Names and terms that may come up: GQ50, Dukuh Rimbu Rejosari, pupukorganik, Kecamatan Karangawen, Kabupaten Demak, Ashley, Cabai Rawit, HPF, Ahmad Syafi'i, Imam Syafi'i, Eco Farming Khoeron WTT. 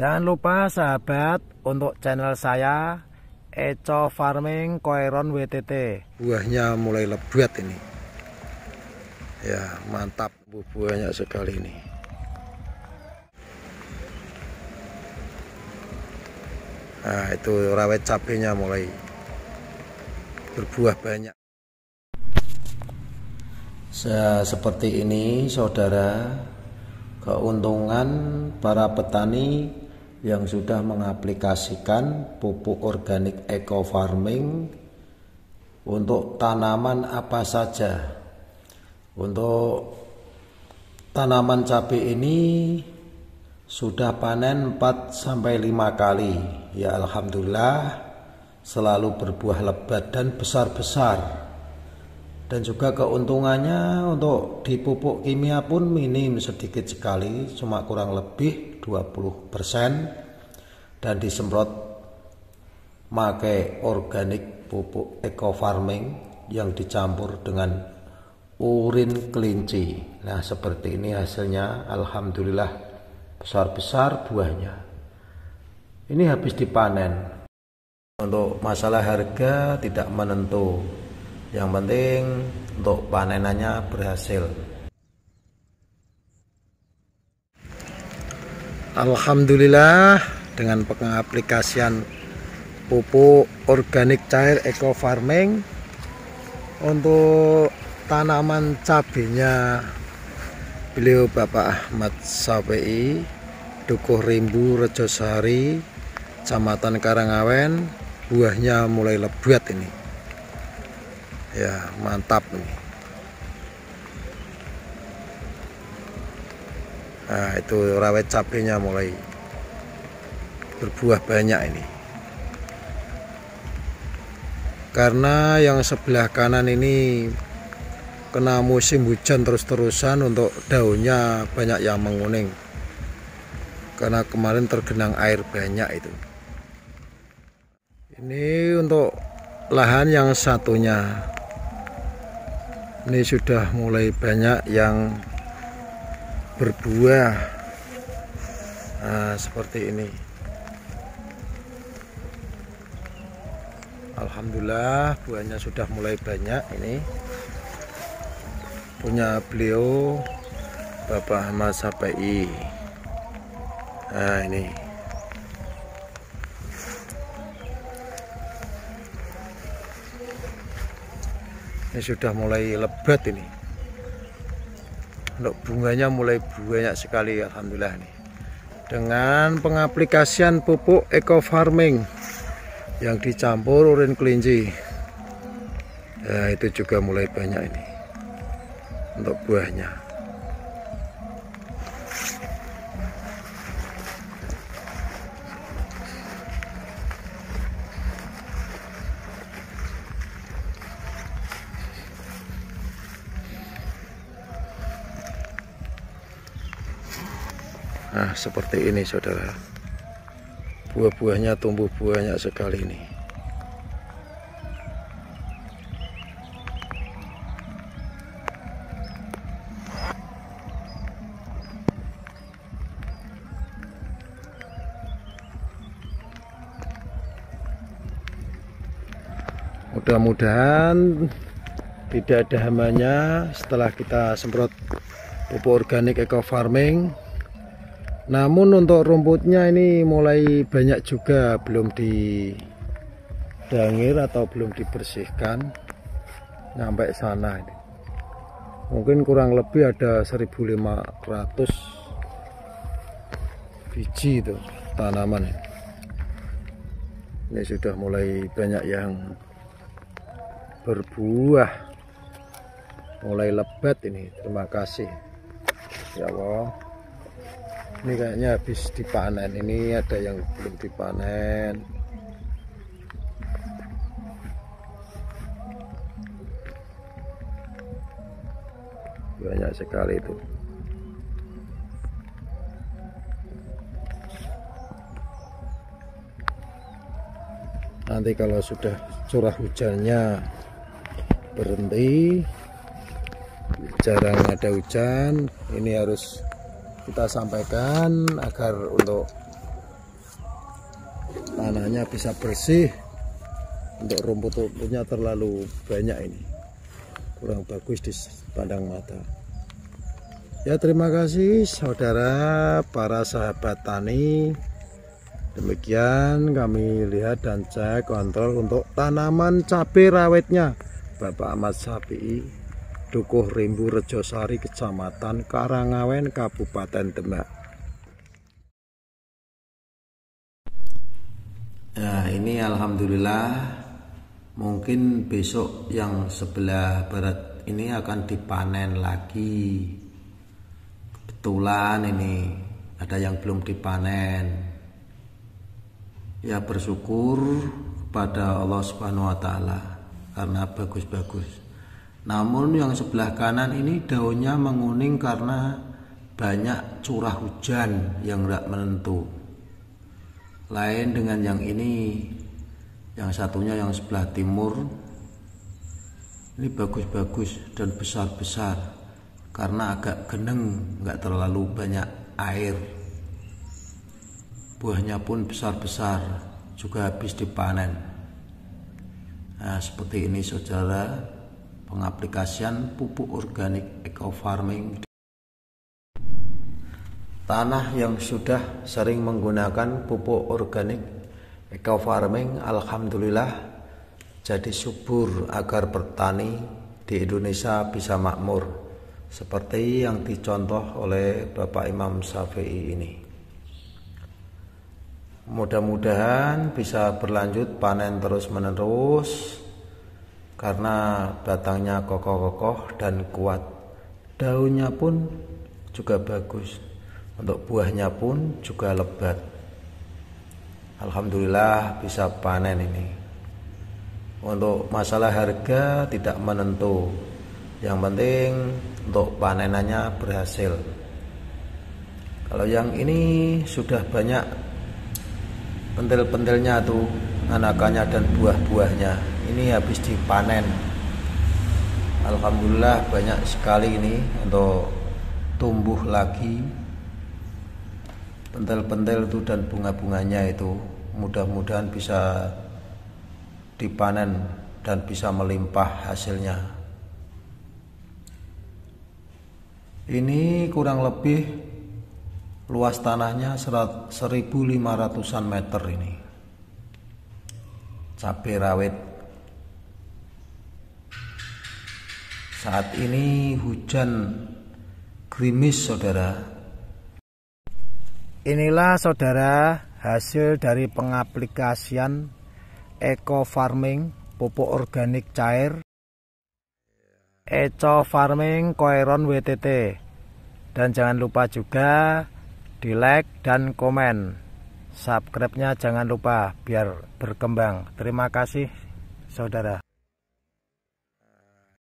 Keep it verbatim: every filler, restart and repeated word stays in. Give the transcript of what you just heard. Jangan lupa sahabat untuk channel saya Eco Farming Khoeron W T T. Buahnya mulai lebat ini. Ya, mantap, buahnya sekali ini. Nah, itu rawit cabenya mulai berbuah banyak. Seperti ini saudara, keuntungan para petani yang sudah mengaplikasikan pupuk organik Eco Farming untuk tanaman apa saja. Untuk tanaman cabai ini sudah panen empat sampai lima kali. Ya alhamdulillah selalu berbuah lebat dan besar-besar. Dan juga keuntungannya untuk di pupuk kimia pun minim sedikit sekali, cuma kurang lebih dua puluh persen, dan disemprot pakai organik pupuk Eco Farming yang dicampur dengan urin kelinci. Nah seperti ini hasilnya, alhamdulillah besar-besar buahnya. Ini habis dipanen. Untuk masalah harga tidak menentu. Yang penting untuk panenannya berhasil. Alhamdulillah dengan pengaplikasian pupuk organik cair Eco Farming untuk tanaman cabenya beliau Bapak Ahmad Syafi'i, Dukuh Rimbu Rejosari, Kecamatan Karangawen, buahnya mulai lebat ini. Ya mantap nih. Nah itu rawit cabenya mulai berbuah banyak ini. Karena yang sebelah kanan ini kena musim hujan terus-terusan, untuk daunnya banyak yang menguning karena kemarin tergenang air banyak itu. Ini untuk lahan yang satunya. Ini sudah mulai banyak yang berbuah. Nah, seperti ini. Alhamdulillah buahnya sudah mulai banyak ini. Punya beliau Bapak Ahmad Syafi'i. Nah, ini. Ini sudah mulai lebat ini. Untuk bunganya mulai banyak sekali, alhamdulillah nih. Dengan pengaplikasian pupuk Eco Farming yang dicampur urin kelinci. Ya, itu juga mulai banyak ini. Untuk buahnya. Nah seperti ini saudara, buah-buahnya tumbuh banyak sekali ini. Mudah-mudahan tidak ada hamanya setelah kita semprot pupuk organik Eco Farming. Namun untuk rumputnya ini mulai banyak juga, belum didangir atau belum dibersihkan sampai sana ini. Mungkin kurang lebih ada seribu lima ratus biji itu tanaman. Ini sudah mulai banyak yang berbuah, mulai lebat ini. Terima kasih ya Allah. Ini kayaknya habis dipanen, ini ada yang belum dipanen. Banyak sekali itu. Nanti kalau sudah curah hujannya berhenti, jarang ada hujan, ini harus kita sampaikan agar untuk tanahnya bisa bersih. Untuk rumput-rumputnya terlalu banyak, ini kurang bagus di pandang mata. Ya, terima kasih saudara para sahabat tani. Demikian kami lihat dan cek kontrol untuk tanaman cabai rawitnya Bapak Ahmad Syafi'i, Dukuh Rimbu Rejosari, Kecamatan Karangawen, Kabupaten Demak. Nah, ini alhamdulillah mungkin besok yang sebelah barat ini akan dipanen lagi. Kebetulan ini ada yang belum dipanen. Ya, bersyukur kepada Allah Subhanahu wa Ta'ala karena bagus-bagus. Namun yang sebelah kanan ini daunnya menguning karena banyak curah hujan yang tidak menentu. Lain dengan yang ini, yang satunya yang sebelah timur ini bagus-bagus dan besar-besar karena agak geneng, nggak terlalu banyak air. Buahnya pun besar-besar, juga habis dipanen. Nah, seperti ini saudara, pengaplikasian pupuk organik Eco Farming. Tanah yang sudah sering menggunakan pupuk organik Eco Farming, alhamdulillah jadi subur agar petani di Indonesia bisa makmur, seperti yang dicontoh oleh Bapak Imam Syafi'i ini. Mudah-mudahan bisa berlanjut panen terus-menerus karena batangnya kokoh-kokoh dan kuat. Daunnya pun juga bagus. Untuk buahnya pun juga lebat. Alhamdulillah bisa panen ini. Untuk masalah harga tidak menentu. Yang penting untuk panenannya berhasil. Kalau yang ini sudah banyak pentil-pentilnya tuh, anakannya dan buah-buahnya. Ini habis dipanen. Alhamdulillah banyak sekali ini untuk tumbuh lagi. Pentil-pentil itu dan bunga-bunganya itu mudah-mudahan bisa dipanen dan bisa melimpah hasilnya. Ini kurang lebih luas tanahnya seribu lima ratusan meter ini. Cabai rawit. Saat ini hujan gerimis saudara. Inilah saudara hasil dari pengaplikasian Eco Farming pupuk organik cair Eco Farming Khoeron W T T. Dan jangan lupa juga di like dan komen, subscribe-nya jangan lupa biar berkembang. Terima kasih saudara.